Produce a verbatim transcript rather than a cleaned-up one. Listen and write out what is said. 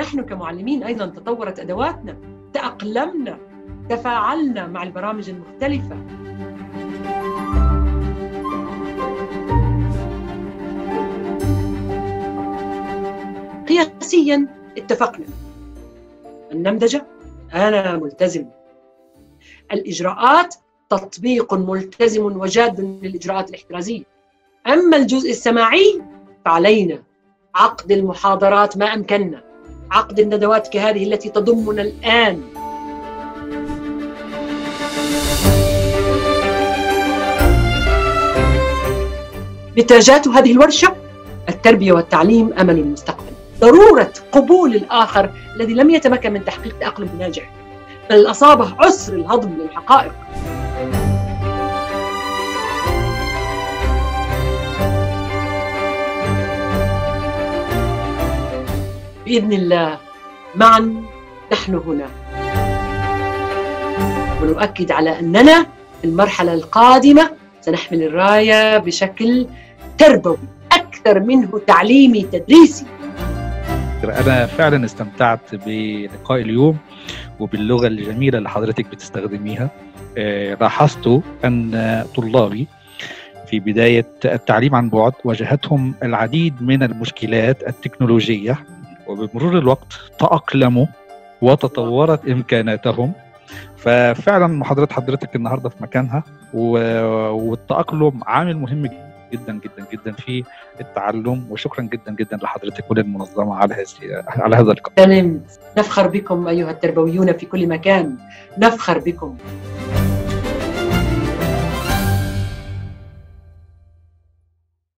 نحن كمعلمين أيضا تطورت أدواتنا، تأقلمنا، تفاعلنا مع البرامج المختلفة. قياسيا اتفقنا النمذجة أنا ملتزم، الإجراءات تطبيق ملتزم وجاد للإجراءات الاحترازية. أما الجزء السماعي فعلينا عقد المحاضرات ما أمكننا، عقد الندوات كهذه التي تضمنا الآن. نتاجات هذه الورشة: التربية والتعليم أمل المستقبل، ضرورة قبول الآخر الذي لم يتمكن من تحقيق تأقلم ناجح، بل أصابه عسر الهضم للحقائق. بإذن الله معا نحن هنا، ونؤكد على أننا في المرحلة القادمة سنحمل الراية بشكل تربوي أكثر منه تعليمي تدريسي. أنا فعلا استمتعت بلقاء اليوم وباللغة الجميلة اللي حضرتك بتستخدميها. لاحظت أن طلابي في بداية التعليم عن بعد واجهتهم العديد من المشكلات التكنولوجية، وبمرور الوقت تأقلموا وتطورت إمكاناتهم. ففعلا محاضرة حضرتك النهاردة في مكانها، والتأقلم عامل مهم جدا جدا جدا في التعلم. وشكرا جدا جدا لحضرتك وللمنظمة على هذه على هذا اللقاء. نفخر بكم أيها التربويون في كل مكان، نفخر بكم.